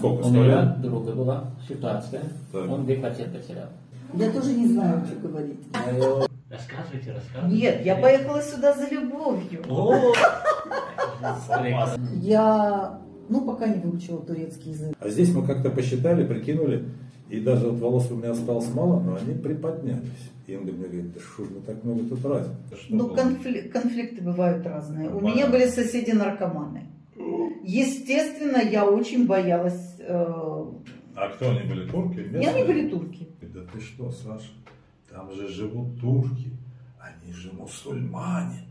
Сколько у меня друга была ситуация, так. Он депозит потерял. Я тоже не знаю, что говорить. Рассказывайте, рассказывайте. Нет, я поехала сюда за любовью. Я, пока не выучила турецкий язык. А здесь мы как-то посчитали, прикинули, и даже вот волос у меня осталось мало, но они приподнялись. И он говорит, да что ж мы так много тут разниц. Ну, конфликты бывают разные. У меня были соседи наркоманы. Естественно, я очень боялась. А кто они были? Турки? Они были турки. Да ты что, Саша? Там же живут турки, они же мусульмане.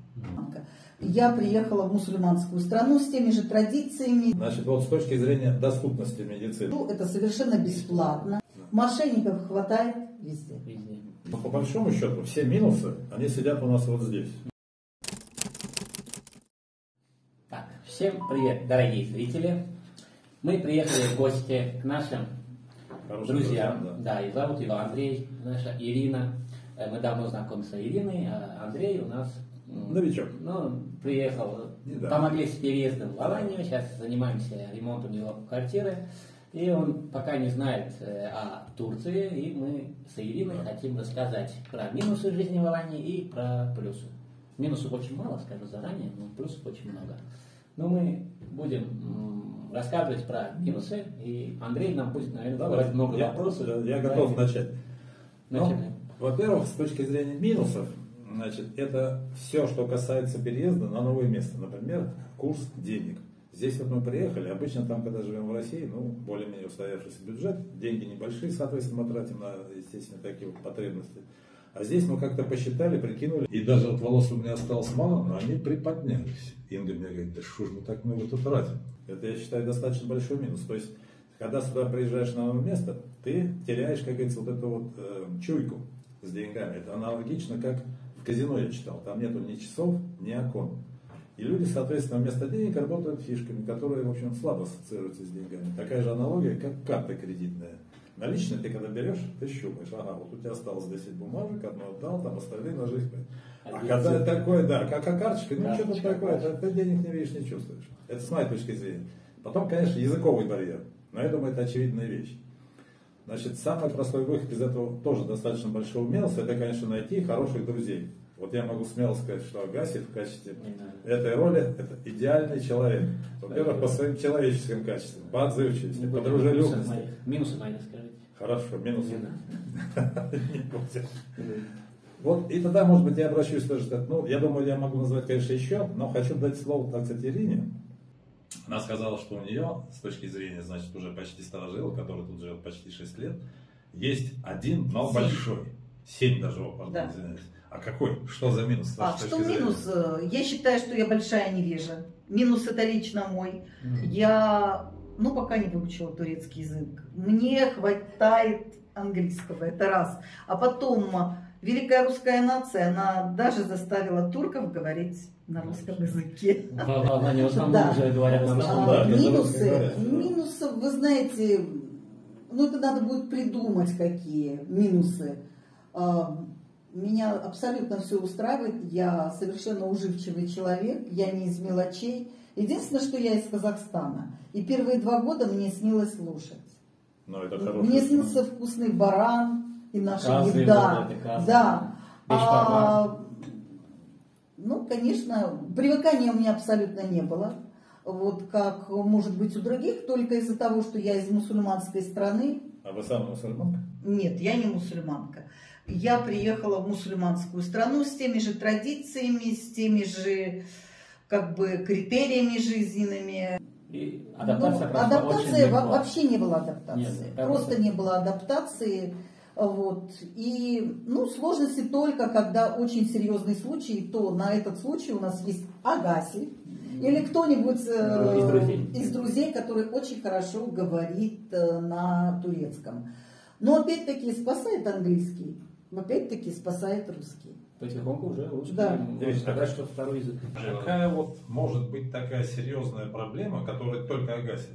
Я приехала в мусульманскую страну с теми же традициями. Значит, вот с точки зрения доступности медицины. Ну, это совершенно бесплатно. Мошенников хватает везде. Но по большому счету все минусы, они сидят у нас вот здесь. Так, всем привет, дорогие зрители. Мы приехали в гости к нашим друзьям. Да, и зовут его Андрей, наша Ирина. Мы давно знакомы с Ириной, а Андрей у нас... Новичок. Ну, приехал, помогли с переездом в Аланию, сейчас занимаемся ремонтом его квартиры. И он пока не знает о Турции, и мы с Ириной хотим рассказать про минусы жизни в Алании и про плюсы. Минусов очень мало, скажу заранее, но плюсов очень много. Но мы будем рассказывать про минусы, и Андрей нам будет, наверное, задавать много вопросов. Я готов начать. Во-первых, с точки зрения минусов, значит, это все, что касается переезда на новое место. Например, курс денег. Здесь вот мы приехали, обычно там, когда живем в России, более-менее устоявшийся бюджет, деньги небольшие, соответственно, мы тратим на, естественно, такие вот потребности. А здесь мы как-то посчитали, прикинули, и даже от волос у меня осталось мало, но они приподнялись. Инга мне говорит, да что ж мы так много тут тратим. Это, я считаю, достаточно большой минус. То есть, когда сюда приезжаешь на новое место, ты теряешь, как говорится, вот эту вот чуйку с деньгами. Это аналогично, как в казино я читал, там нету ни часов, ни окон. И люди, соответственно, вместо денег работают фишками, которые, в общем, слабо ассоциируются с деньгами. Такая же аналогия, как карта кредитная. Наличные ты когда берешь, ты щупаешь. Ага, вот у тебя осталось 10 бумажек, одну отдал, там остальные на жизнь. А когда такое, как карточка, что-то такое, ты денег не видишь, не чувствуешь. Это с моей точки зрения. Потом, конечно, языковый барьер. Но я думаю, это очевидная вещь. Значит, самый простой выход из этого тоже достаточно большого минуса, это, конечно, найти хороших друзей. Вот я могу смело сказать, что Агаси в качестве этой роли это идеальный человек. Во-первых, по своим человеческим качествам, по отзывчивости, по дружелюбности. Минусы мои, скажите. Хорошо, минусы. Вот, и тогда, может быть, я обращусь тоже, я думаю, я могу назвать, конечно, еще, но хочу дать слово, так сказать, Ирине. Она сказала, что у нее, с точки зрения, значит, уже почти старожила, который тут живет почти 6 лет, есть один, но большой. 7 даже, извиняюсь. А какой? Что за минус? Что минус? Я считаю, что я большая невежа. Минус это лично мой. Я, пока не выучила турецкий язык. Мне хватает английского, это раз. А потом, великая русская нация, она даже заставила турков говорить на русском языке. Они в основном уже говорят на русском языке. Минусы, вы знаете, это надо будет придумать, какие минусы. Меня абсолютно все устраивает, я совершенно уживчивый человек, я не из мелочей. Единственное, что я из Казахстана. И первые 2 года мне снилась лошадь. Мне снился вкусный баран и наша еда. Конечно, привыкания у меня абсолютно не было. Как может быть у других, только из-за того, что я из мусульманской страны. А вы сама мусульманка? Нет, я не мусульманка. Я приехала в мусульманскую страну с теми же традициями, с теми же критериями жизненными. И адаптация вообще не было адаптации. Нет, просто не было адаптации. И сложности только, когда очень серьезный случай, то на этот случай у нас есть Агаси. Или кто-нибудь из друзей, который очень хорошо говорит на турецком. Но опять-таки спасает английский, опять-таки спасает русский. Потихоньку уже русский. Что второй язык. Какая может быть такая серьезная проблема, которая только Агаси?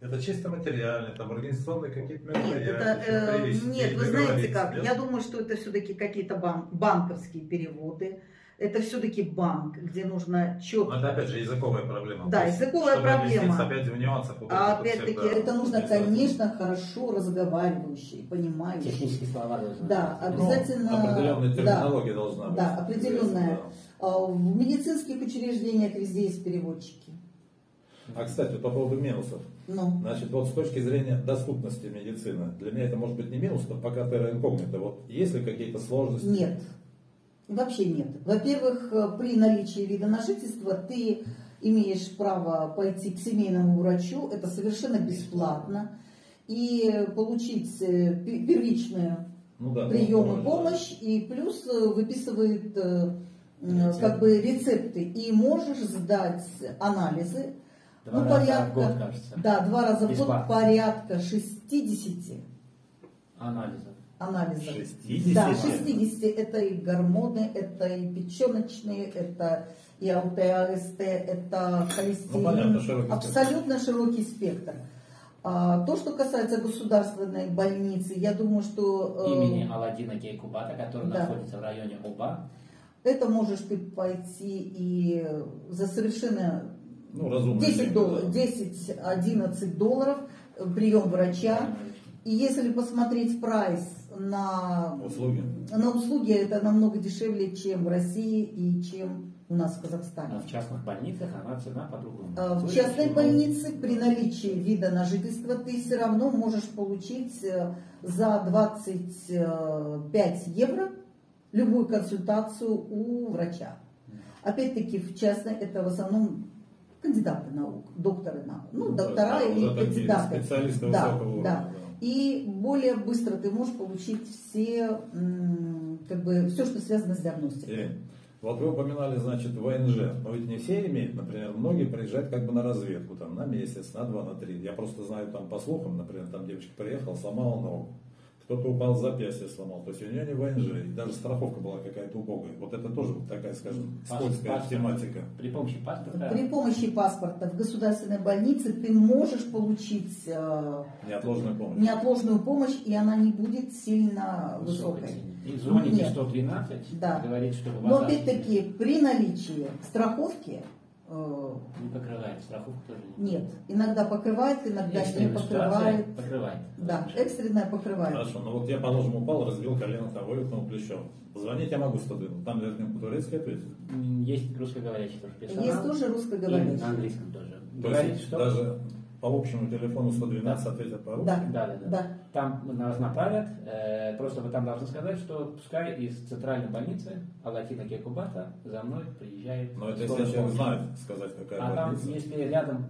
Это чисто материальные, организационные какие-то мероприятия? Нет, вы знаете как, я думаю, что это все-таки какие-то банковские переводы. это все-таки банк, где нужно четко... Это опять же языковая проблема. Да, языковая проблема. Опять в нюансах, опять-таки, это нужно, конечно, хорошо разговаривающий, понимающий. Технические слова должны быть. Да, обязательно... Ну, определенная терминология должна быть. Да, определенная. В медицинских учреждениях везде есть переводчики. А, кстати, вот по поводу минусов. Ну. Значит, вот с точки зрения доступности медицины, для меня это может быть не минус, но пока терра инкогнита. Вот есть ли какие-то сложности? Нет. Вообще нет. Во-первых, при наличии вида на жительство ты имеешь право пойти к семейному врачу. Это совершенно бесплатно. И получить первичную прием и помощь. И плюс выписывает как бы рецепты. И можешь сдать анализы. Два раза в год, порядка 60 анализов. 60? Да, 60. Это и гормоны, это и печеночные, это и ЛТ-АСТ, это холестерин. Ну, понятно, широкий абсолютно широкий спектр. То, что касается государственной больницы, я думаю, что... Имени Аладдина Гейкубата, который находится в районе Оба. Это можешь ты пойти и за совершенно... Ну, разумно. 10-11 долларов прием врача. И если посмотреть прайс на услуги, это намного дешевле, чем в России и чем у нас в Казахстане. А в частных больницах она цена по-другому. В частной больнице при наличии вида на жительство ты все равно можешь получить за 25 евро любую консультацию у врача. Опять-таки в частной это в основном кандидаты наук, докторы наук, доктора и кандидаты. Специалисты высокого уровня. Да. И более быстро ты можешь получить все, все, что связано с диагностикой. И, вот вы упоминали, значит, ВНЖ, но ведь не все имеют, например, многие приезжают как бы на разведку, там, на месяц, на два, на три. Я просто знаю там по слухам, например, там девочка приехала, сломала ногу. Кто-то упал с запястья, сломал. То есть у нее не ВНЖ, и даже страховка была какая-то убогая. Вот это тоже такая, скажем, скользкая тематика. При помощи паспорта? Да. При помощи паспорта в государственной больнице ты можешь получить неотложную помощь, и она не будет сильно высокой. И звоните 113, говорит, что у вас... Но опять-таки при наличии страховки... Не покрывает, страховку тоже нет. Иногда покрывает, иногда не покрывает. Покрывает. Да, экстренная покрывает. Хорошо, но вот я, положим, упал, разбил колено, там вылетнул плечом. Позвонить я могу 112, там, наверное, по-турецки ответить. Есть русскоговорящий тоже персонал. Есть тоже русскоговорящий. И на английском тоже. Говорит, что даже по общему телефону 112 ответят по-русски? Да. Там нас направят, просто вы там должны сказать, что пускай из центральной больницы Аладдина Гейкубата за мной приезжает. Но это если человек знает сказать, какая больница. Там, если рядом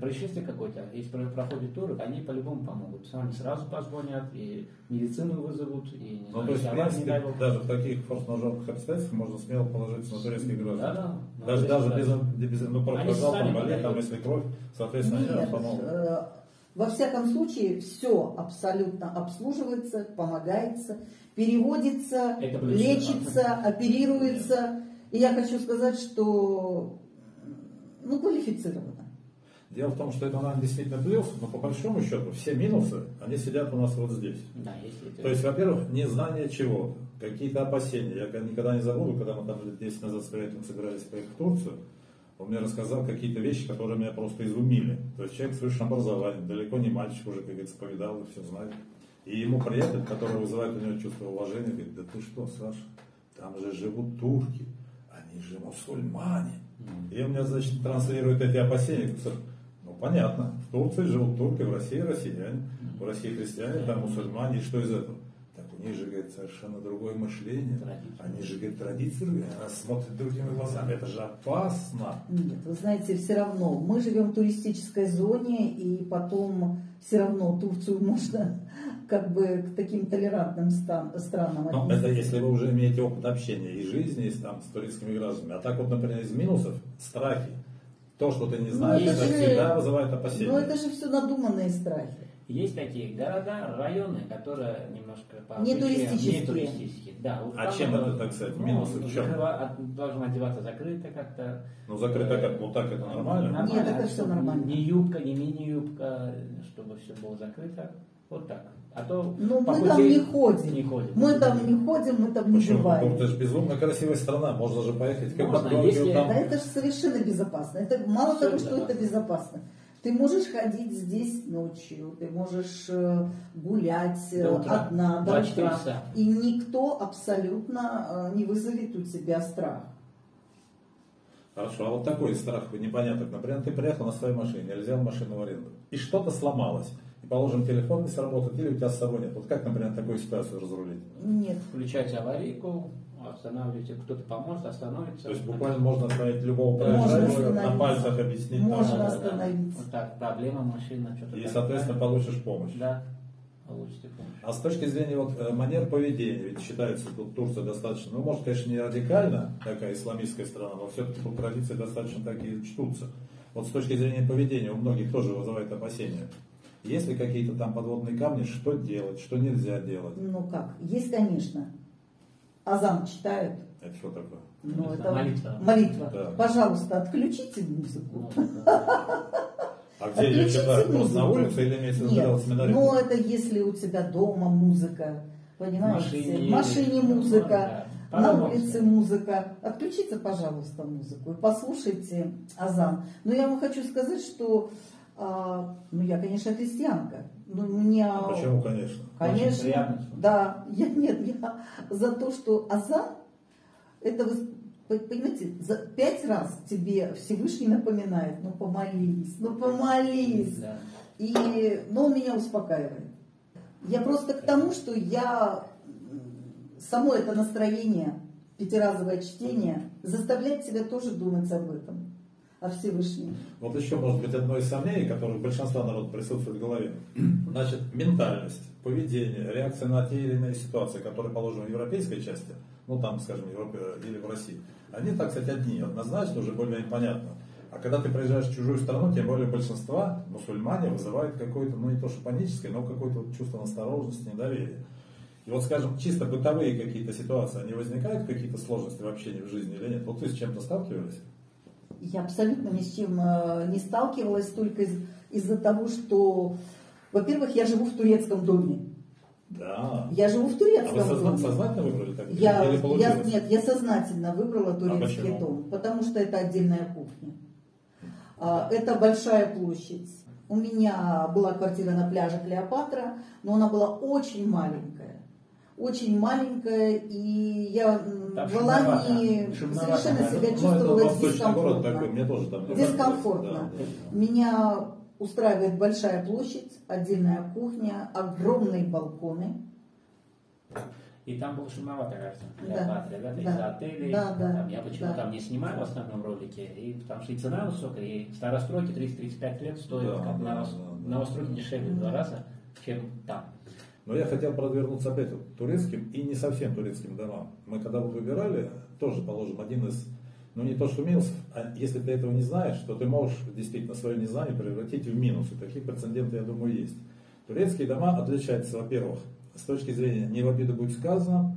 происшествие какое-то, если проходит тур, они по-любому помогут. Сами сразу позвонят, и медицину вызовут, и не знаю, даже в таких форс-мажорных обстоятельствах можно смело положиться на турецких граждан. Даже без если кровь, соответственно, они помогут. Во всяком случае, все абсолютно обслуживается, помогается, переводится, лечится, оперируется. И я хочу сказать, что квалифицировано. Дело в том, что это нам действительно плюс, но по большому счету все минусы, они сидят у нас вот здесь. Да, то есть, во-первых, незнание чего-то, какие-то опасения. Я никогда не забуду, когда мы там лет 10 назад с приятелем собирались поехать в Турцию, он мне рассказал какие-то вещи, которые меня просто изумили. То есть человек с высшим образованием, далеко не мальчик уже, как говорится, повидал и все знает. И ему приятель, который вызывает у него чувство уважения, говорит: да ты что, Саша, там же живут турки, они же мусульмане. И он мне, значит, транслирует эти опасения. Понятно, в Турции живут турки, в России россияне, в России христиане, там мусульмане, и что из этого? Они же, говорит, совершенно другое мышление. Они же, говорит, традиции, она смотрит другими глазами. Это же опасно. Нет, вы знаете, все равно. Мы живем в туристической зоне, и потом все равно Турцию можно к таким толерантным странам отнести. Это если вы уже имеете опыт общения и жизни с турецкими гражданами. А так вот, например, из минусов страхи. То, что ты не знаешь, всегда вызывает опасения. Но это же все надуманные страхи. Есть такие города, районы, которые немножко не туристические. Не туристические. Да, вот а чем это, так сказать, минусы? Должна одеваться закрыто как-то. Ну, закрыто как, ну так это нормально? Нормально. Нет, это все нормально. Не юбка, не мини-юбка, чтобы все было закрыто. Вот так. А то мы там не ходим. Мы там не ходим, мы там не бываем. Почему? Это же безумно красивая страна. Можно же поехать. Как можно, если... там... Да это же совершенно безопасно. Это мало все того, что это безопасно. Ты можешь ходить здесь ночью, ты можешь гулять одна до утра. И никто абсолютно не вызовет у тебя страх. Хорошо, а вот такой страх непонятный. Например, ты приехал на своей машине, или взял машину в аренду, и что-то сломалось. И, положим, телефон не сработает, или у тебя с собой нет. Вот как, например, такую ситуацию разрулить? Нет. Включайте аварийку, останавливайте, кто-то поможет, остановится. То есть буквально можно остановить любого проезжающего, на пальцах объяснить. Можно остановиться. Вот так, проблема машина, что-то. И, соответственно, получишь помощь. Да, получите помощь. А с точки зрения вот, манер поведения, ведь считается тут Турция достаточно, ну, может, конечно, не радикально такая исламистская страна, но все-таки тут традиции достаточно такие чтутся. Вот с точки зрения поведения у многих тоже вызывает опасения. Есть ли какие-то там подводные камни, что делать, что нельзя делать? Ну как, есть, конечно. Азан читают. Это что такое? Ну, это молитва. Молитва. Да. Пожалуйста, отключите музыку. А где ее читают? Просто на улице или имеется в виду семинарий? Ну, это если у тебя дома музыка, понимаете? В машине музыка, на улице музыка. Отключите, пожалуйста, музыку и послушайте азан. Но я вам хочу сказать, что... ну, я, конечно, христианка. Но мне... А почему, конечно? Конечно, приятно, да. Я за то, что азан, это, понимаете, за 5 раз тебе Всевышний напоминает, ну, помолись, ну, помолись. Да. И, но он меня успокаивает. Я просто к тому, что я... Само это настроение, 5-разовое чтение, заставляет тебя тоже думать об этом. Всевышний. Вот еще, может быть, одно из сомнений, которое большинство народа присутствует в голове. Значит, ментальность, поведение, реакция на те или иные ситуации, которые положены в европейской части, ну там, скажем, в Европе или в России, они, так сказать, одни, однозначно, уже более понятно. А когда ты приезжаешь в чужую страну, тем более большинства мусульмане вызывают какое-то, ну не то что паническое, но какое-то вот чувство настороженности, недоверия. И вот, скажем, чисто бытовые какие-то ситуации, они возникают, какие-то сложности в общении, в жизни или нет? Вот вы с чем-то сталкивались? Я абсолютно ни с чем не сталкивалась, только из-за того, что, во-первых, я живу в турецком доме. Да. Я живу в турецком доме. А вы сознательно выбрали так? Нет, я сознательно выбрала турецкий дом, потому что это отдельная кухня. Это большая площадь. У меня была квартира на пляже Клеопатра, но она была очень маленькая. Очень маленькая, и я в Алании совершенно себя чувствовала дискомфортно. Дискомфортно. Меня устраивает большая площадь, отдельная кухня, огромные балконы. И там было шумновато, кажется, Клеопатра, из-за отелей. Я почему там не снимаю в основном ролике, и потому что и цена высокая, и старостройки 30-35 лет стоят, как новостройки дешевле в 2 раза, чем там. Но я хотел продвернуться опять к турецким и не совсем турецким домам. Мы когда вот выбирали, тоже, положим, один из, ну не то что минусов, а если ты этого не знаешь, то ты можешь действительно свое незнание превратить в минус. И такие прецеденты, я думаю, есть. Турецкие дома отличаются, во-первых, с точки зрения, не в обиду будет сказано,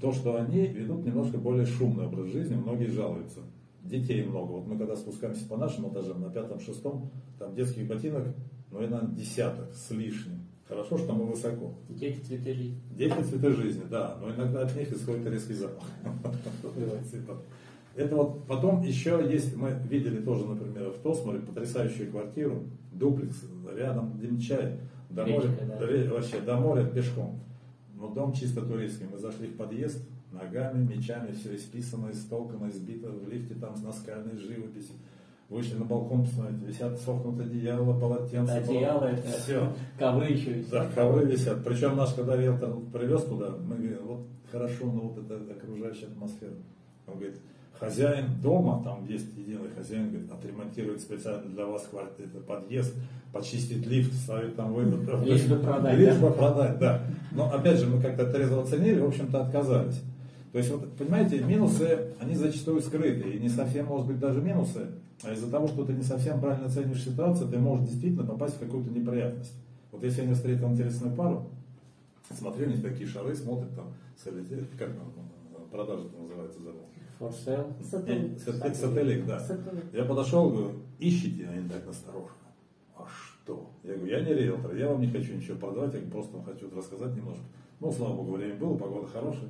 то, что они ведут немножко более шумный образ жизни, многие жалуются. Детей много. Вот мы когда спускаемся по нашим этажам, на 5-м, 6-м, там детских ботинок, ну и на 10 с лишним. Хорошо, что мы высоко. Дети цветы жизни. Дети цветы жизни, да. Но иногда от них исходит резкий запах. Это вот потом еще есть, мы видели тоже, например, в Тосмаре потрясающую квартиру, дуплекс, рядом дымчай, до моря пешком. Но дом чисто турецкий. Мы зашли в подъезд, ногами, мечами, все исписано, истолкано, избито, в лифте там с наскальной живописью. Вышли на балкон, посмотрите, висят сохнутые одеяло, полотенце. Одеяло, это все. Ковы еще висят. Да, ковы висят. Причем наш, когда риэлтор привез туда, мы говорим, вот хорошо, но вот это окружающая атмосфера. Он говорит, хозяин дома, там есть единый хозяин, говорит, отремонтирует специально для вас подъезд, почистит лифт, ставит там вывод. Лишь бы продать. Лишь бы продать, да. Но опять же, мы как-то трезво оценили, в общем-то отказались. То есть, вот, понимаете, минусы, они зачастую скрыты, и не совсем, может быть, даже минусы, а из-за того, что ты не совсем правильно оценишь ситуацию, ты можешь действительно попасть в какую-то неприятность. Вот если они встретят интересную пару, смотрю, у них такие шары, смотрят там, как там продажа называется, забыл. For sale? Сателлик, да. Я подошел, говорю, ищите, они так насторожно. А что? Я говорю, я не риэлтор, я вам не хочу ничего продавать, я просто вам хочу рассказать немножко. Ну, слава богу, время было, погода хорошая.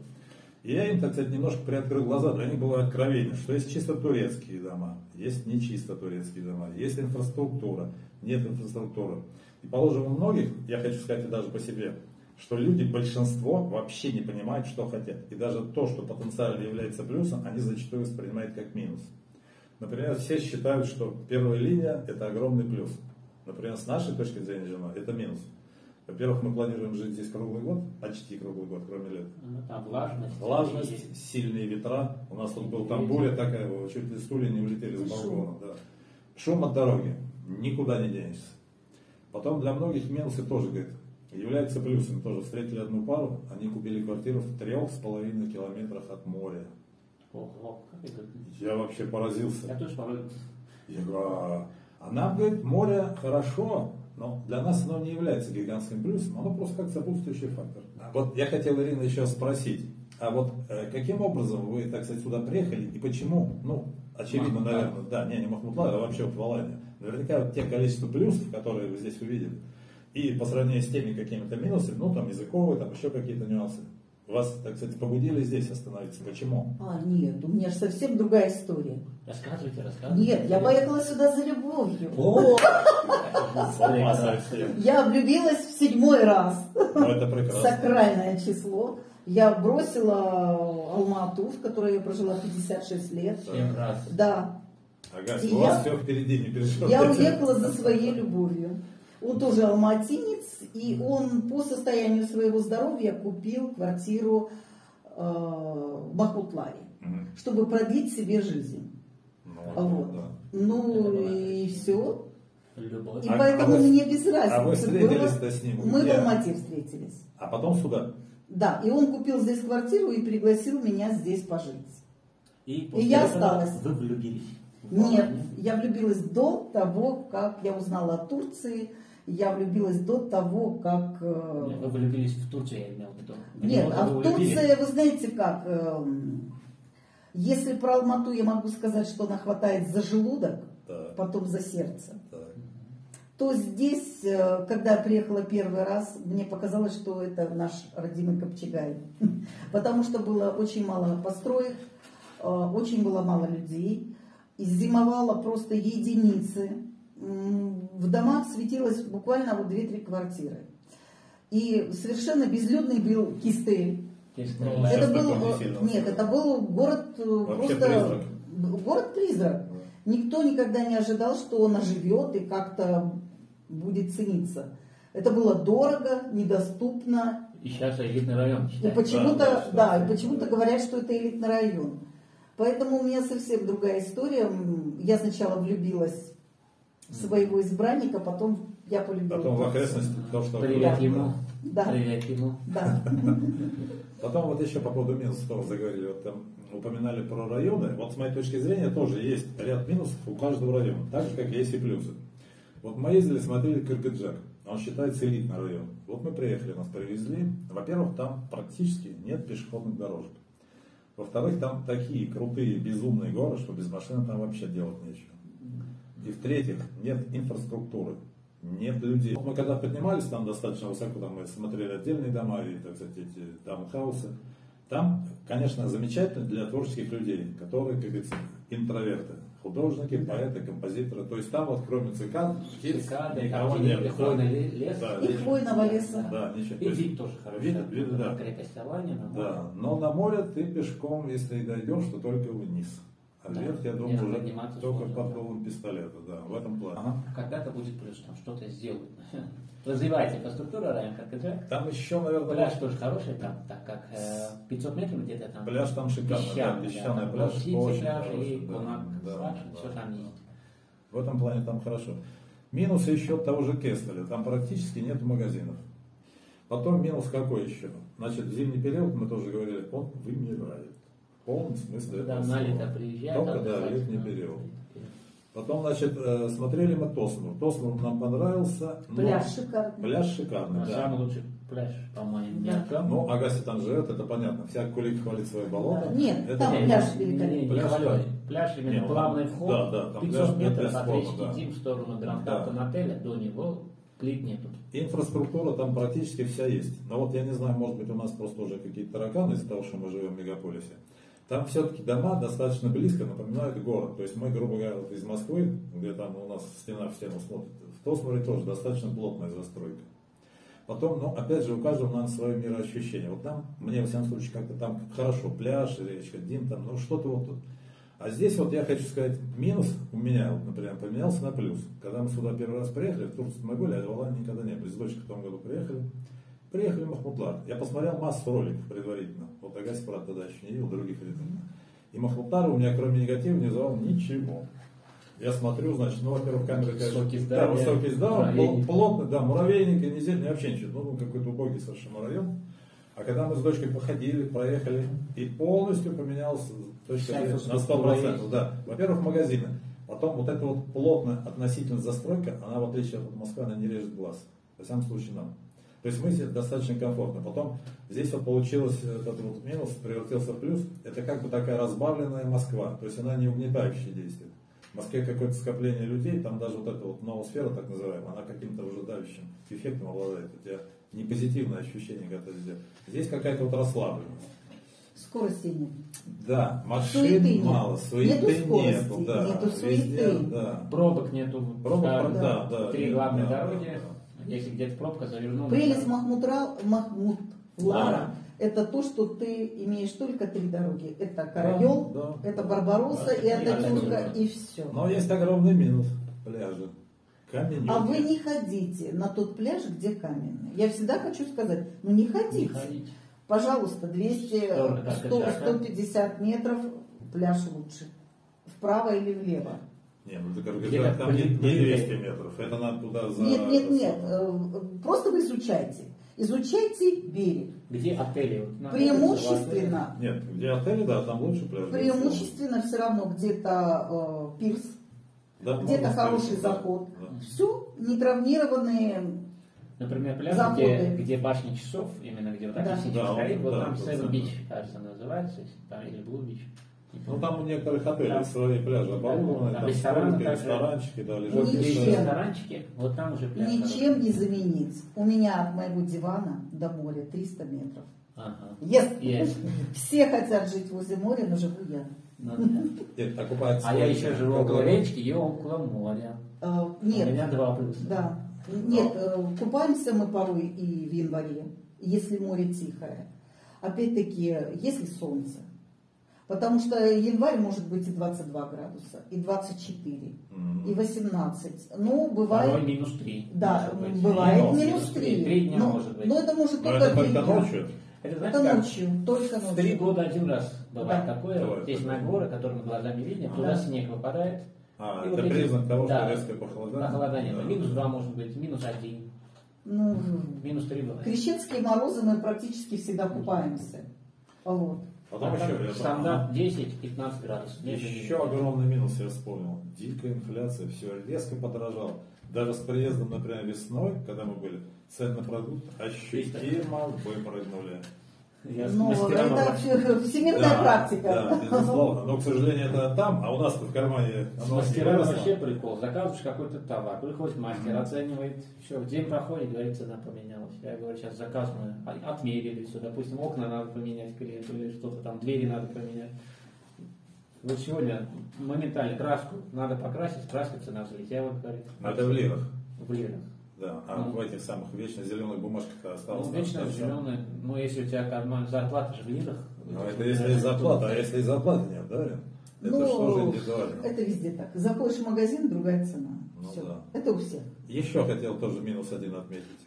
И я им, так сказать, немножко приоткрыл глаза, для них было откровение, что есть чисто турецкие дома, есть не чисто турецкие дома, есть инфраструктура, нет инфраструктуры. И положим у многих, я хочу сказать и даже по себе, что люди, большинство, вообще не понимают, что хотят. И даже то, что потенциально является плюсом, они зачастую воспринимают как минус. Например, все считают, что первая линия – это огромный плюс. Например, с нашей точки зрения, жена, это минус. Во-первых, мы планируем жить здесь круглый год, почти круглый год, кроме лет. Ну, там влажность. Влажность, сильные ветра. У нас тут был там буря такая, чуть ли стулья не улетели с балкона. Да. Шум от дороги. Никуда не денешься. Потом для многих минусы тоже, говорит, являются плюсами. Тоже встретили одну пару, они купили квартиру в 3,5 километрах от моря. Ого, как это? Я вообще поразился. Я тоже поразился. Я говорю, а нам, говорит, море хорошо, но для нас оно не является гигантским плюсом, оно просто как сопутствующий фактор. Вот я хотел, Ирина, еще спросить, а вот каким образом вы, так сказать, сюда приехали и почему, ну, очевидно, наверное, да, не Махмутлар, а вообще вот в Алании. Наверняка вот те количество плюсов, которые вы здесь увидели, и по сравнению с теми какими-то минусами, ну, там, языковые, там, еще какие-то нюансы. Вас, так сказать, побудили здесь остановиться. Почему? А, нет, у меня же совсем другая история. Рассказывайте. Нет, я поехала сюда за любовью. Я влюбилась в 7-й раз. Ну, это прекрасно. Сакральное число. Я бросила Алма-Ату, в которой я прожила 56 лет. 7 раз. Да. Агаси, у вас все впереди, не переживайте. Я уехала за своей любовью. Он тоже алматинец, и он по состоянию своего здоровья купил квартиру в Бахутларе, чтобы продлить себе жизнь. Вот. Да. Ну и все. Любовь. И поэтому мне без разницы. А вы встретились-то с ним? Мы в Алмате встретились. А потом сюда? Да, и он купил здесь квартиру и пригласил меня здесь пожить. И я осталась. Вы влюбились? Нет, я влюбилась до того, как я узнала о Турции. Я влюбилась до того, как... Нет, вы влюбились в Турцию, я имела в виду. Нет, а в Турции, вы знаете как, если про Алма-Ату я могу сказать, что она хватает за желудок, так, потом за сердце, так, то здесь, когда я приехала 1 раз, мне показалось, что это наш родимый Капчагай. Потому что было очень мало построек, очень было мало людей, зимовало просто единицы. В домах светилось буквально вот 2-3 квартиры. И совершенно безлюдный был Кестель. Ну, это был, нет, это был город вообще просто... Город-призрак. Никто никогда не ожидал, что он оживет и как-то будет цениться. Это было дорого, недоступно. И сейчас элитный район. И почему-то, да, и почему-то говорят, что это элитный район. Поэтому у меня совсем другая история. Я сначала влюбилась своего избранника, потом я полюбила. Потом в окрестности то, что... Привет ему. Да. Привет ему. Да. Потом вот еще по поводу минусов тоже заговорили. Вот там упоминали про районы. Вот с моей точки зрения тоже есть ряд минусов у каждого района. Так же, как есть и плюсы. Вот мы ездили, смотрели Киркаджак. Он считается элитный район. Вот мы приехали, нас привезли. Во-первых, там практически нет пешеходных дорожек. Во-вторых, там такие крутые, безумные горы, что без машины там вообще делать нечего. И в-третьих, нет инфраструктуры, нет людей. Мы когда поднимались там достаточно высоко, там мы смотрели отдельные дома и, так сказать, эти таунхаусы. Там, конечно, замечательно для творческих людей, которые, как говорится, интроверты. Художники, поэты, композиторы. То есть там вот кроме цикад, никого нет. И хвойного леса. Да, ничего. И вид тоже хороший. Вид, да. Крепость Алания, на море. Да. Но на море ты пешком, если и дойдешь, то только вниз. А да, вверх, я думаю, уже только под полом пистолета, да, в этом плане. Ага. Когда-то будет плюс, там что-то сделают. Развивается инфраструктура, район Киркаджак. Там еще, наверное, пляж тоже хороший, там, так как 500 метров где-то там. Пляж там шикарный, песчаный, да, песчаный, да, пляж. Очень хороший, и гонок, да, да, все там есть. В этом плане там хорошо. Минус еще от того же Кестеля, там практически нет магазинов. Потом минус какой еще? Значит, в зимний период, мы тоже говорили, он вымирает. В полном смысле. Да, на лето приезжает. Только, да, летний период. Потом, значит, смотрели мы Тосну. Тосну нам понравился. Пляж шикарный. Пляж шикарный, да. Самый лучший пляж, по-моему, да. Ну, Агаси там живет, это понятно. Вся кулик хвалит свои болота. Нет, это там пляж великолепный. Пляж именно главный вход. Да, да, там 500 метров от речки Дим в сторону Гранд-Канателя, до него плит нету. Инфраструктура там практически вся есть. Но вот я не знаю, может быть, у нас просто уже какие-то тараканы из-за того, что мы живем в мегаполисе. Там все-таки дома достаточно близко напоминают город. То есть мы, грубо говоря, вот из Москвы, где там у нас стена в стену смотрит, в Тосмаре тоже достаточно плотная застройка. Потом, ну, опять же, у каждого, наверное, свое мироощущение. Вот там, мне, во всяком случае, как-то там хорошо, пляж, речка, Дим, там, ну, что-то вот тут. А здесь вот я хочу сказать, минус у меня, вот, например, поменялся на плюс. Когда мы сюда первый раз приехали, в Турцию мы были, а в Алании никогда не были. С дочкой в том году приехали. Приехали в Махмутлар. Я посмотрел массу роликов предварительно. Вот Агаси, правда, тогда еще не видел, других видов. И Махмутлар у меня, кроме негатива, не звал ничего. Я смотрю, значит, ну, во-первых, камера, конечно, высокий сдал, плотный, да, муравейник, и нельзя, вообще ничего. Ну, какой-то убогий совершенно район. А когда мы с дочкой походили, проехали, и полностью поменялся точка зрения на 100%. Да. Во-первых, магазины. Потом вот эта вот плотная относительно застройка, она, в отличие от Москвы, она не режет глаз. Во всяком случае, нам. То есть мы здесь достаточно комфортно. Потом здесь вот получилось, этот вот минус превратился в плюс. Это как бы такая разбавленная Москва. То есть она не угнетающая действует. В Москве какое-то скопление людей, там даже вот эта вот ноосфера, так называемая, она каким-то выжидающим эффектом обладает. У тебя не позитивное ощущение, когда ты здесь. Здесь какая-то вот расслабленность. Скорость нет. Да, машин суеты мало, суеты нету, да. Нету суеты. Везде, да. Пробок нету. Пробок, да, да. Три главные дороги. Да. Если где-то пробка завернула. Прелесть Махмутлара – это то, что ты имеешь только три дороги. Это Карайол, да, это Барбароса, да, и это Тюрка, и все. Но есть огромный минус пляжа. Камень. А вы не ходите на тот пляж, где каменный. Я всегда хочу сказать, ну не ходите. Не ходите. Пожалуйста, 200-150 метров пляж лучше. Вправо или влево. Нет, ну, там нет 200 метров, это надо туда за... Нет, нет, нет, просто вы изучайте. Изучайте берег. Где отели? Преимущественно... Нет, где отели, да, там лучше пляж. Преимущественно все равно где-то пирс, да, где-то хороший заход. Да. Все нетравмированные... Например, пляж, где башня часов, именно где вот так, да, сидит, да, стоит, вот да, там Севен Бич, кажется, называется, там, или Блу Бич. Ну там у некоторых отелей да, свои пляжи оборудованы, там столики, ресторанчики, да, лежат ресторанчики, вот там уже пляж. Ничем хороший не заменить. У меня от моего дивана до моря 300 метров. Ага. Yes. Все хотят жить возле моря, но живу я. Ну, да. Нет, а я еще живу около речки и около моря. Нет. У меня 2+. Да. Нет, купаемся мы порой и в январе, если море тихое. Опять-таки, если солнце. Потому что январь может быть и 22 градуса, и 24, и 18. Ну, бывает... Порой минус 3. Да, бывает минус 3. 3 дня, но, может быть. Но это может только 3 дня. Ночью. Это, знаете, это ночью, только ночью. В 3 года один раз бывает, да, такое. Давай, здесь на горы, которые мы глазами видим, туда снег выпадает. А, это вот признак того, что да, резкое похолодание. Похолодание. Да. Минус 2 может быть, минус 1. Ну, минус 3 бывает. Крещенские морозы мы практически всегда купаемся. Вот. Потом еще стандарт 10-15 градусов. Еще огромный минус я вспомнил. Дикая инфляция, все резко подорожало. Даже с приездом, например, весной, когда мы были, цены на продукт ощутимо выпрыгнули. Ну, это всемирная практика. Да, безусловно. Но, к сожалению, это там, а у нас-то в кармане. Мастера вообще прикол. Заказываешь какой-то товар, приходит мастер, оценивает, все, день проходит, говорит, цена поменялась. Я говорю, сейчас заказ мы отмерили, все, допустим, окна надо поменять, или что-то там, двери надо поменять. Вот сегодня моментально краску надо покрасить, краска цена взлетела, говорит. Это в лирах. В лирах. Да, а ну, в этих самых вечно зеленых бумажках осталось. Ну, вечно зеленые, ну если у тебя карман, зарплата же в лирах. Ну это если и зарплата, а если и зарплаты нет, да? Это ну, что же индивидуально? Это везде так. Заходишь в магазин, другая цена. Ну, все. Да. Это у всех. Еще хотел тоже минус один отметить.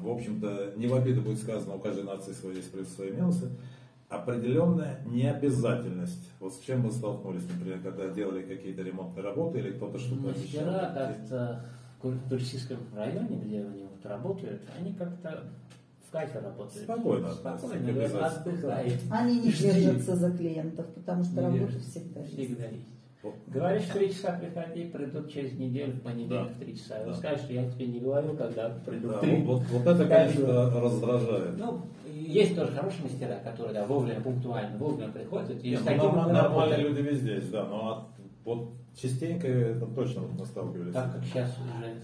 В общем-то, не в обиду будет сказано, у каждой нации свои есть плюсы, свои минусы. Определенная необязательность. Вот с чем мы столкнулись, например, когда делали какие-то ремонтные работы или кто-то что-то обещал. Вчера как-то... В туристическом районе, где они вот работают, они как-то в кайфе работают. Спокойно, отдыхают. Они не держатся за клиентов, потому что работа всегда есть. Говоришь, в 3 часа приходи, придут через неделю, в понедельник, в 3 часа. Он скажет, что я тебе не говорю, когда придут 3. Вот это, конечно, раздражает. Ну, есть тоже хорошие мастера, которые вовремя, пунктуально, вовремя приходят. И нормальные люди везде есть, да, но вот частенько это точно насталкивались. Так как сейчас уже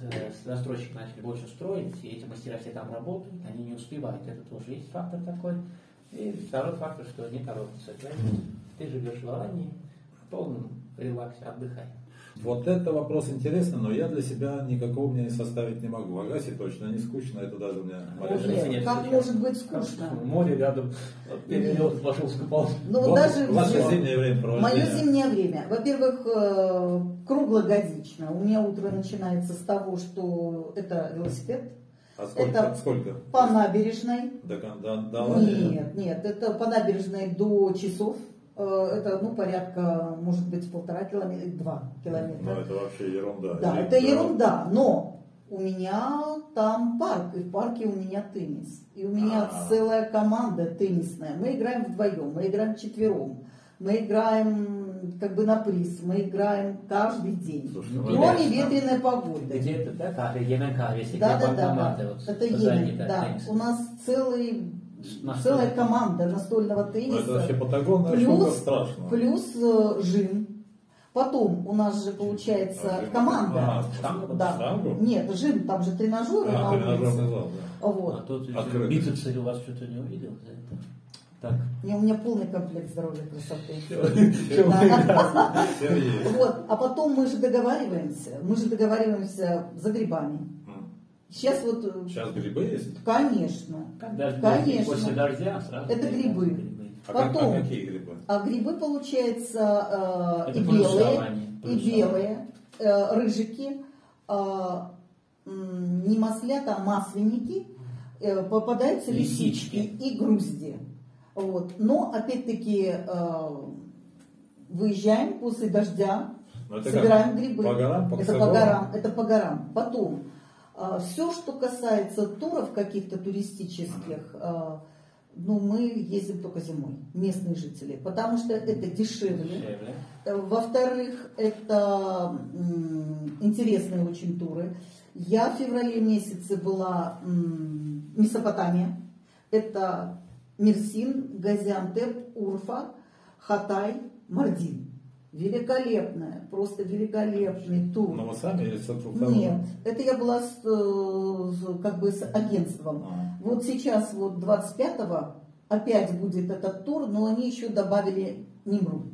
застройщики начали больше строить, и эти мастера все там работают, они не успевают. Это тоже есть фактор такой. И второй фактор, что они торопятся. Ты живешь в Алании, в полном релаксе, отдыхай. Вот это вопрос интересный, но я для себя никакого мнения составить не могу. В Агаси точно не скучно, это даже у меня... Как может быть скучно? Море рядом, перелет, пошел скупался. Ну, даже ваше зимнее время. Мое зимнее время. Во-первых, круглогодично. У меня утро начинается с того, что это велосипед. А сколько? По набережной. Нет, это по набережной до часов. Это порядка, может быть, 1,5-2 километра. Ну, это вообще ерунда. Да, это ерунда, но у меня там парк, и в парке у меня теннис. И у меня целая команда теннисная. Мы играем вдвоем, мы играем вчетвером, мы играем на приз, мы играем каждый день. Кроме ветреной погоды. Где это, да? Это Йемен, да. У нас целая команда настольного тенниса, плюс жим. Потом у нас же получается команда. Нет, жим, там же тренажеры. Тренажерный зал, да. А тут бицепсы у вас что-то не увидел? Так. У меня полный комплект здоровья и красоты. А потом мы же договариваемся. Мы же договариваемся за грибами. Сейчас Сейчас грибы есть? Конечно. Конечно. После дождя сразу. Это грибы. Потом, какие грибы? А грибы, получается, и белые, рыжики, не маслята, а масленники, попадаются лисички и грузди. Но, опять-таки, выезжаем после дождя, собираем грибы. По горам? Это по горам. Потом... Все, что касается туров каких-то туристических, мы ездим только зимой, местные жители, потому что это дешевле. Во-вторых, это интересные очень туры. Я в феврале месяце была в Месопотамии. Это Мирсин, Газиантеп, Урфа, Хатай, Мардин. Великолепная, просто великолепный тур. Но вы сами или с оттуда? Нет, это я была с агентством. Вот сейчас 25-го опять будет этот тур, но они еще добавили Немрут.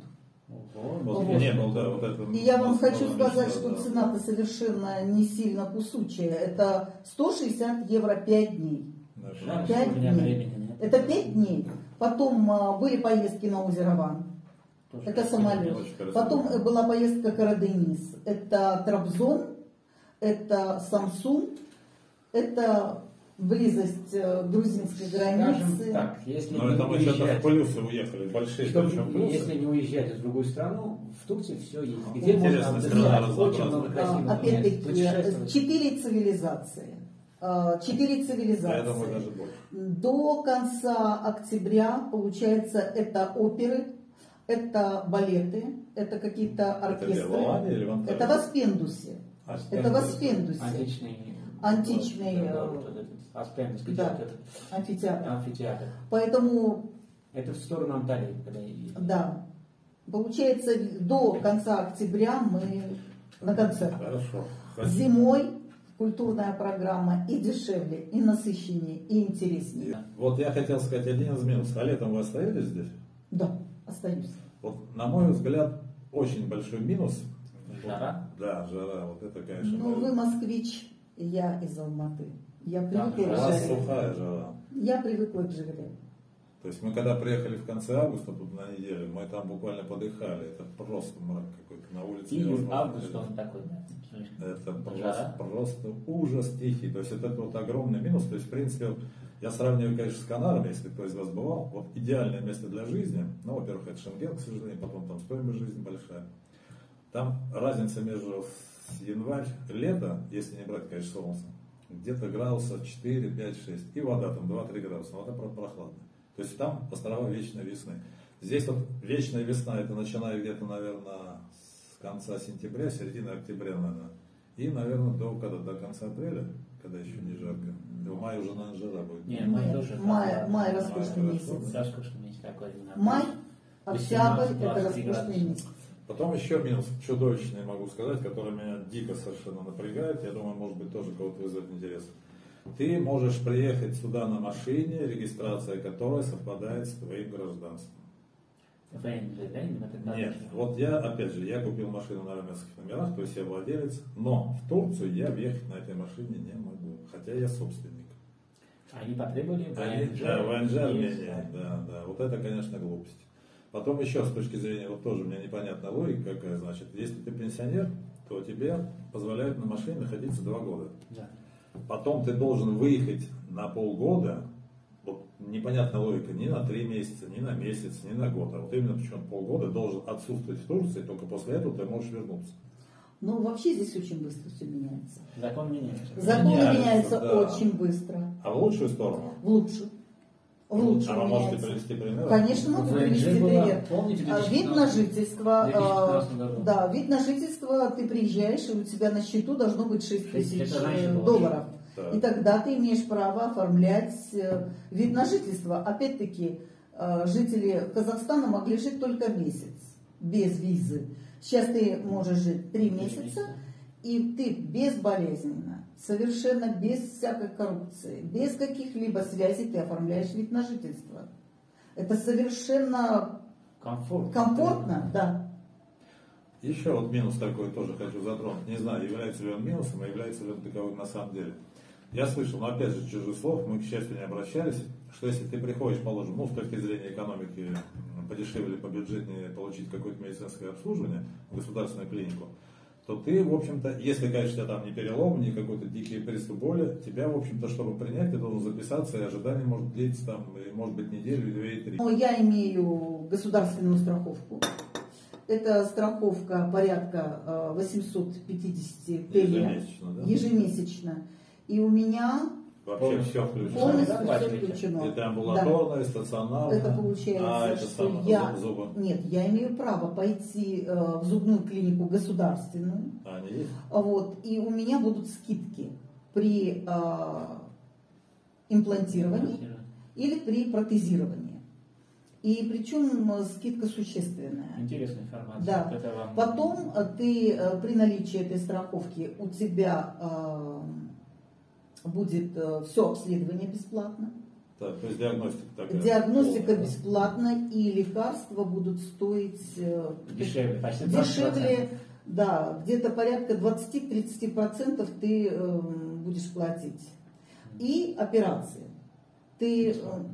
И я вам хочу сказать, что цена-то совершенно не сильно кусучая. Это 160 евро 5 дней. 5 дней. Это 5 дней. Потом были поездки на озеро Ван. Это самолет. Потом была поездка Карадениз. Это Трабзон, это Самсун, это близость грузинской границы. Так, если не уезжать в другую страну, в Турции все есть. Где можно отдыхать? Очень много красивых. Опять-таки, 4 цивилизации. 4 цивилизации. Я думаю, даже больше. До конца октября, получается, это оперы. Это балеты, это какие-то оркестры. Это в Аспендусе. Это в Аспендусе. Античные. Аспендус. Амфитеатр. Поэтому... Это в сторону Анталии. Да. Получается, до конца октября мы на концерт. Хорошо. Зимой культурная программа и дешевле, и насыщеннее, и интереснее. Вот я хотел сказать один из минусов. А летом вы остаетесь здесь? Да. Остаюсь. Вот, на мой взгляд, очень большой минус. Жара? Да, жара. Вот это, конечно. Ну, вы москвич, я из Алматы. Я привыкла к жаре. Сухая жара. Я привыкла к жаре. То есть мы когда приехали в конце августа тут на неделю, мы там буквально подыхали. Это просто мрак какой-то на улице. И август он такой. Это просто ужас тихий. То есть это вот огромный минус. То есть, в принципе, я сравниваю, конечно, с Канарами, если кто из вас бывал. Вот идеальное место для жизни. Ну, во-первых, это Шенген, к сожалению, потом там стоимость жизни большая. Там разница между январь и лето, если не брать, конечно, солнце, где-то градусов 4, 5, 6. И вода там 2-3 градуса. Вода прохладная. То есть там острова вечной весны. Здесь вот вечная весна, это начиная где-то, наверное, с конца сентября, середина октября, наверное. И, наверное, до конца апреля, когда еще не жарко. В мае уже, наверное, жара будет. Нет, май тоже. Май роскошный месяц. Да, роскошный месяц такой. Май, октябрь, это роскошный месяц. Потом еще минус чудовищный, могу сказать, который меня дико совершенно напрягает. Я думаю, может быть, тоже кого-то вызовет интерес. Ты можешь приехать сюда на машине, регистрация которой совпадает с твоим гражданством. Нет, вот я, опять же, я купил машину на армянских номерах, то есть я владелец, но в Турцию я въехать на этой машине не могу, хотя я собственник. Они потребовали ВНЖ. Да, ВНЖ Армения, да, вот это, конечно, глупость. Потом еще, с точки зрения, вот тоже у меня непонятна логика какая, значит, если ты пенсионер, то тебе позволяют на машине находиться 2 года. Да. Потом ты должен выехать на полгода. Вот непонятная логика, ни на 3 месяца, ни на месяц, ни на год. А вот именно причем полгода должен отсутствовать в Турции, только после этого ты можешь вернуться. Ну, вообще здесь очень быстро все меняется. Закон меняется. Закон меняется очень быстро. А в лучшую сторону? В лучшую. А вы можете привести пример? Конечно, могу привести пример. Вид на жительство. Да, вид на жительство, ты приезжаешь, и у тебя на счету должно быть $6000. Да. И тогда ты имеешь право оформлять вид на жительство. Опять-таки, жители Казахстана могли жить только месяц, без визы. Сейчас ты можешь жить 3 месяца, и ты безболезненно, совершенно без всякой коррупции, без каких-либо связей ты оформляешь вид на жительство. Это совершенно комфортно, да. Еще вот минус такой тоже хочу затронуть. Не знаю, является ли он минусом, а является ли он таковым на самом деле. Я слышал, но опять же, чужих слов, мы, к счастью, не обращались, что если ты приходишь, положим, ну, с точки зрения экономики, подешевле, побюджетнее получить какое-то медицинское обслуживание в государственную клинику, то ты, в общем-то, если, конечно, там не перелом, не какой-то дикий приступ боли, тебя, в общем-то, чтобы принять, ты должен записаться, и ожидание может длиться там, может быть, неделю, 2 и 3. Но я имею государственную страховку. Это страховка порядка 850 тенге ежемесячно. И у меня вообще все включено. Полностью все включено. Это амбулаторное, стационарное. Это получается, что я... Нет, я имею право пойти в зубную клинику государственную. Вот, и у меня будут скидки при имплантировании или при протезировании. И причем скидка существенная. Интересная информация. Да. Вам... Потом ты при наличии этой страховки у тебя будет все обследование бесплатно. Так, то есть диагностика такая. Диагностика бесплатна, и лекарства будут стоить дешевле, почти 20%. Дешевле, да, где-то порядка 20-30% ты будешь платить. И операции. Ты... Бесплатно.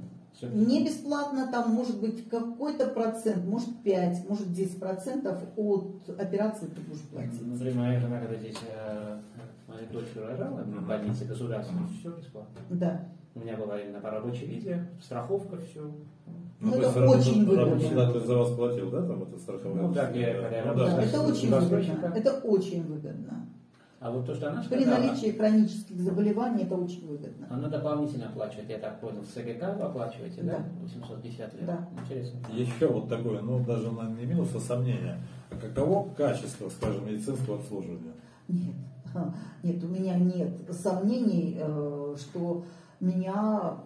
Не бесплатно, там может быть какой-то процент, может 5, может 10% от операции ты будешь платить. Например, моя жена, когда здесь моя дочь рожала, в больнице государственной, все бесплатно. Да. У меня была именно по рабочей визе, страховка, все. Ну, это очень выгодно. За вас платил, да, там это страховая? Ну, да, это очень выгодно. Это очень выгодно. А вот то, что она при наличии хронических заболеваний, это очень выгодно. Она дополнительно оплачивает, я так понял, в СГК вы оплачиваете, да? 850 лет. Да. Интересно. Еще вот такое, ну даже не минус, а сомнение. А каково качество, скажем, медицинского обслуживания? Нет, у меня нет сомнений, что меня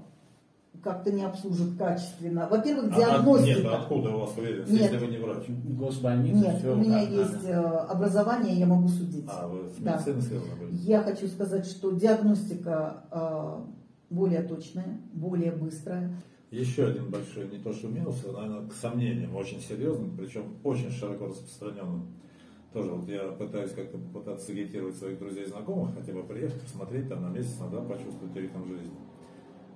как-то не обслужит качественно. Во-первых, диагностика. Нет, откуда у вас уверенность, если вы не врач? Госбольница. Нет, все у меня есть образование, я могу судить. Вы с медициной связаны были? Я хочу сказать, что диагностика более точная, более быстрая. Еще один большой, не то что минус, а, наверное, к сомнениям, очень серьезным, причем очень широко распространенным. Тоже вот я пытаюсь как-то агитировать своих друзей и знакомых, хотя бы приехать, посмотреть там на месяц, надо почувствовать ритм жизни.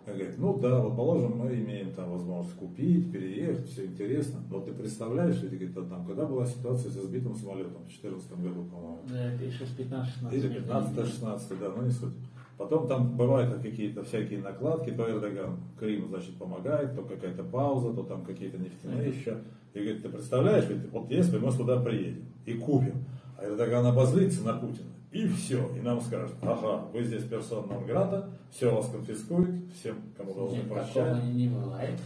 Говорит, ну да, вот положим, мы имеем там возможность купить, переехать, все интересно. Но ты представляешь, что там, когда была ситуация со сбитым самолетом в 2014 году, по-моему. Да, это еще с 15-16. Или 15-16, да, ну не суть. Потом там бывают какие-то всякие накладки, то Эрдоган Крым, значит, помогает, то какая-то пауза, то там какие-то нефтяные еще. И говорит, ты представляешь, вот если мы сюда приедем и купим, а Эрдоган обозлится на Путина. И все, и нам скажут, ага, вы здесь персона нон грата, все вас конфискуют, всем, кому должны прощать. Не бывает,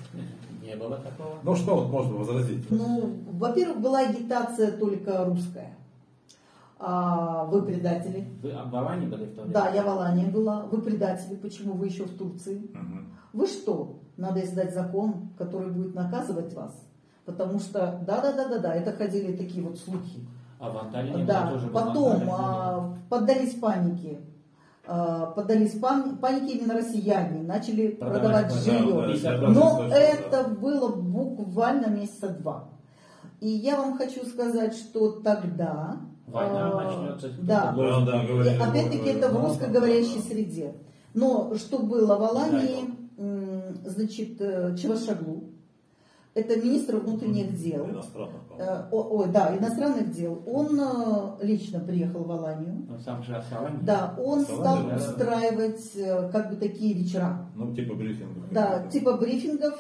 не было такого. Ну что вот можно возразить? Ну, во-первых, была агитация только русская. А вы предатели. Вы в Алании были в то время? Да, я в Алании была. Вы предатели, почему вы еще в Турции? Угу. Вы что? Надо издать закон, который будет наказывать вас. Потому что, да, это ходили такие вот слухи. А в Анталии тоже было. Потом поддались панике. Поддались панике именно россияне, начали продавать жилье. Но это было буквально месяца два. И я вам хочу сказать, что тогда... Война начнется. Да, опять-таки это в русскоговорящей среде. Но что было в Алании, значит, Чавушоглу, это министр внутренних дел. Иностранных дел. Он лично приехал в Аланию. Он сам же Алании. Да, он стал устраивать как бы такие вечера. Ну, типа брифингов. Да, типа брифингов.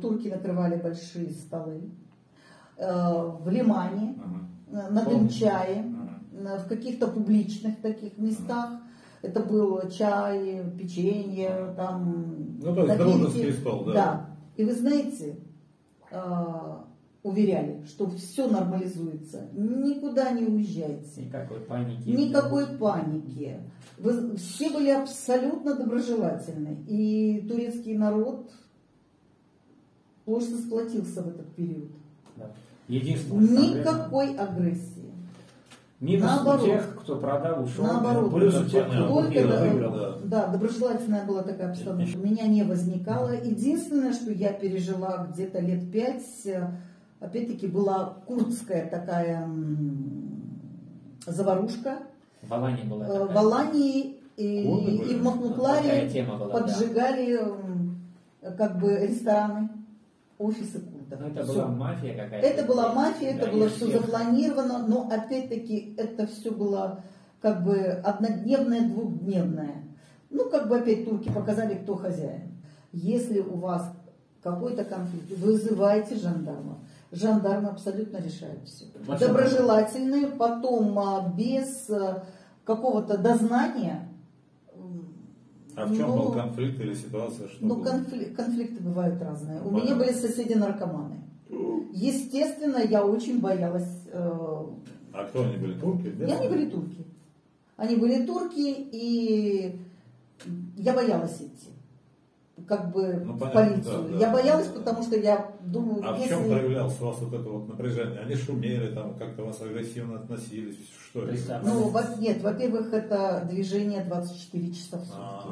Турки накрывали большие столы. В Лимане, на дым-чае, в каких-то публичных таких местах. Это был чай, печенье, там... Ну, то есть дружеский стол, да. Да. И вы знаете... уверяли, что все нормализуется, никуда не уезжайте. Никакой паники. Никакой паники. Вы все были абсолютно доброжелательны. И турецкий народ просто сплотился в этот период. Да. Никакой агрессии. Минус наоборот, у тех, кто продал, ушел. Наоборот, плюс у тех, кто выиграл. Да, доброжелательная была такая обстановка. У меня не возникало. Единственное, что я пережила где-то лет 5, опять-таки была курдская такая заварушка. В Алании была такая. В Алании и в Махмутларе поджигали как бы рестораны, офисы курдов. Это была мафия какая-то. Это была мафия, это было все запланировано, но опять-таки это все было как бы однодневное, двухдневное. Ну, как бы опять турки показали, кто хозяин. Если у вас какой-то конфликт, вызывайте жандарма. Жандармы абсолютно решают все. Доброжелательные, потом без какого-то дознания. А в чем был конфликт или ситуация? Что ну, конфликты бывают разные. У меня были соседи-наркоманы. Естественно, я очень боялась... А кто они были? Турки? Да? Они были турки. Они были турки, и я боялась идти. Как бы ну, понятно, в полицию. Да, да, я боялась, потому что я думаю... А в чем проявлялось у вас вот это вот напряжение? Они шумели, там как-то вас агрессивно относились? Что это? Ну, нет, во-первых, это движение 24 часа в сутки.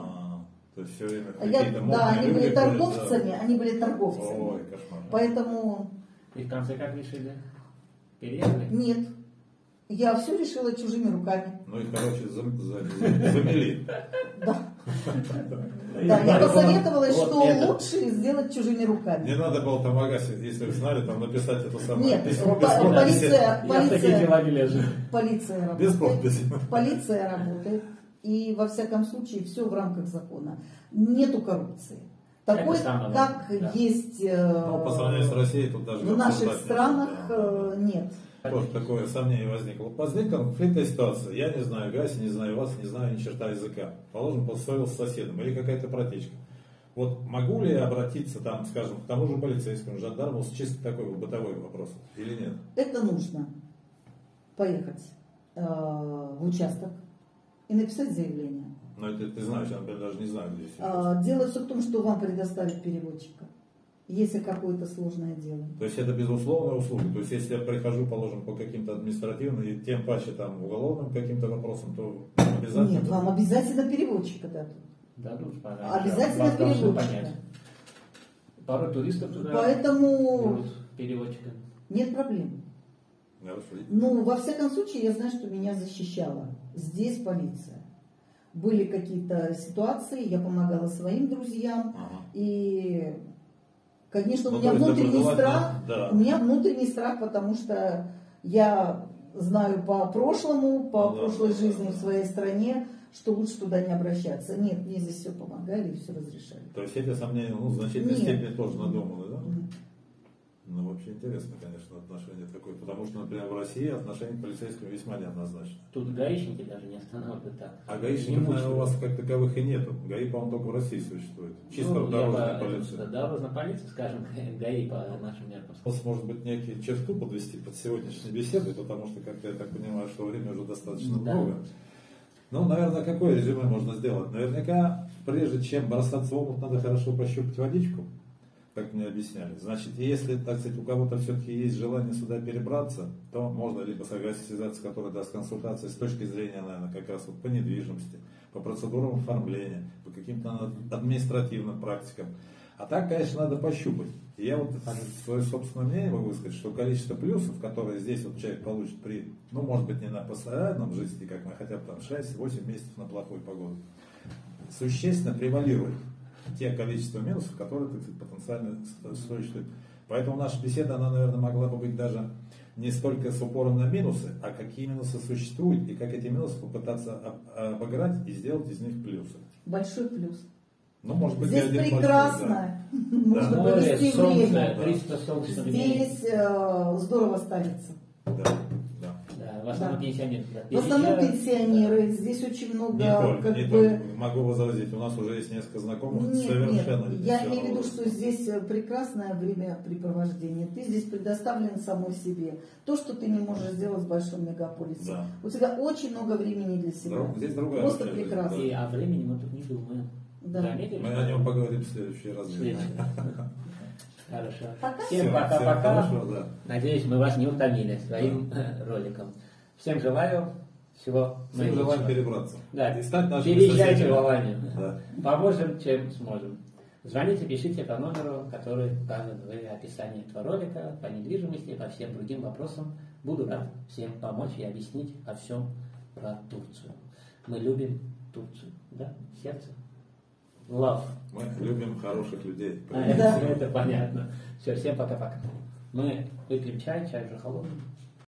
То есть все время какие-то модные да, они были торговцами, да. Они были торговцами. Ой, кошмар. Поэтому... И в конце как решили? Переехали? Нет. Я все решила чужими руками. Ну и, короче, замели. Да. Да, я посоветовалась, что лучше сделать чужими руками. Не надо было там Агаси, если вы знали, там написать это самое письмо. Полиция работает. Полиция работает. И во всяком случае все в рамках закона. Нету коррупции. Такой, как есть по сравнению с Россией, тут даже в наших странах нет. Тоже такое сомнение возникло. Возникла конфликтная ситуация. Я не знаю Гаси, не знаю вас, не знаю ни черта языка. Положим, поссорился с соседом или какая-то протечка. Вот могу ли я обратиться там, скажем, к тому же полицейскому, жандарму с чисто такой бытовой вопросом или нет? Это нужно поехать в участок и написать заявление. Но это ты знаешь, я например, даже не знаю, где сейчас. Дело все в том, что вам предоставят переводчика. Если какое-то сложное дело. То есть это безусловная услуга. То есть если я прихожу, положим, по каким-то административным и тем паче там уголовным каким-то вопросам, то обязательно... Нет, вам обязательно переводчика дадут. Дадут, понятно. Обязательно переводчика. Пару туристов туда. Поэтому... Переводчика. Нет проблем. Ну, во всяком случае, я знаю, что меня защищала. Здесь полиция. Были какие-то ситуации, я помогала своим друзьям. И... Конечно, у меня внутренний страх, потому что я знаю по прошлому, прошлой жизни в своей стране, что лучше туда не обращаться. Нет, мне здесь все помогали и все разрешали. То есть эти сомнения, ну, в значительной степени тоже надуманы, да? Ну, вообще интересно, конечно, отношение такое, потому что, например, в России отношение к полицейскому весьма неоднозначно. Тут гаишники даже не останавливают так. А гаишников, наверное, у вас как таковых и нету. ГАИ, по-моему, только в России существует. Чисто дорожная полиция. Дорожная полиция, скажем, ГАИ по нашим меркам. У вас, может быть, некий черту подвести под сегодняшней беседой, потому что, как я так понимаю, что время уже достаточно много. Ну, наверное, какое резюме можно сделать? Наверняка, прежде чем бросаться в омут, надо хорошо пощупать водичку, как мне объясняли. Значит, если, так сказать, у кого-то все-таки есть желание сюда перебраться, то можно либо с Агаси связаться, который даст консультации с точки зрения, наверное, как раз вот по недвижимости, по процедурам оформления, по каким-то административным практикам. А так, конечно, надо пощупать. И я вот свое собственное мнение могу сказать, что количество плюсов, которые здесь вот человек получит при, ну, может быть, не на постоянном жизни, как на хотя бы там 6-8 месяцев на плохую погоду, существенно превалирует те количество минусов, которые, так сказать, потенциально существуют. Поэтому наша беседа, она, наверное, могла бы быть даже не столько с упором на минусы, а какие минусы существуют, и как эти минусы попытаться обыграть и сделать из них плюсы. Большой плюс. Ну, может быть, здесь прекрасно, можно провести время. Здесь здорово ставится. Да. В основном пенсионеры. В основном пенсионеры. Здесь очень много... Могу возразить, у нас уже есть несколько знакомых. Совершенно нет. Я имею в виду, что здесь прекрасное времяпрепровождение. Ты здесь предоставлен самой себе. То, что ты не можешь сделать в большом мегаполисе. Да. У тебя очень много времени для себя. Здесь другая. Просто прекрасно. И о времени мы тут не думаем. Да. Мы о нем поговорим в следующий раз. Хорошо. Всем пока-пока. Да. Надеюсь, мы вас не утомили своим роликом. Всем желаю всего наилучшего. Всем желаем перебраться. Да. И стать нашими соседями. Переезжайте в Аланию. Да. Поможем, чем сможем. Звоните, пишите по номеру, который указан в описании этого ролика, по недвижимости и по всем другим вопросам. Буду рад всем помочь и объяснить о всем про Турцию. Мы любим Турцию. Да? Сердце. Love. Мы любим хороших людей. А, это понятно. Все, всем пока-пока. Мы выпьем чай уже холодный.